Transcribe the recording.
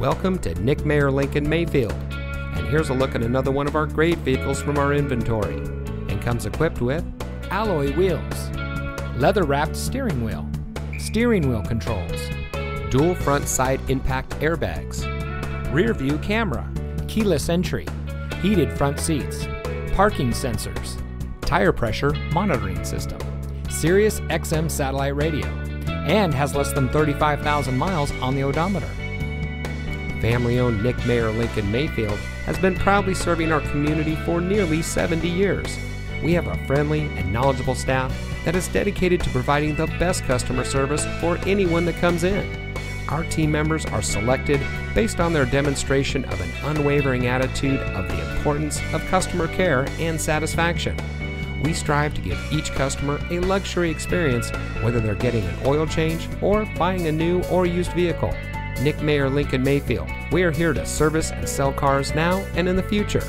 Welcome to Nick Mayer Lincoln Mayfield, and here's a look at another one of our great vehicles from our inventory, and comes equipped with alloy wheels, leather-wrapped steering wheel controls, dual front side impact airbags, rear view camera, keyless entry, heated front seats, parking sensors, tire pressure monitoring system, Sirius XM satellite radio, and has less than 35,000 miles on the odometer. Family-owned Nick Mayer Lincoln Mayfield has been proudly serving our community for nearly 70 years. We have a friendly and knowledgeable staff that is dedicated to providing the best customer service for anyone that comes in. Our team members are selected based on their demonstration of an unwavering attitude of the importance of customer care and satisfaction. We strive to give each customer a luxury experience, whether they're getting an oil change or buying a new or used vehicle. Nick Mayer Lincoln Mayfield, we are here to service and sell cars now and in the future.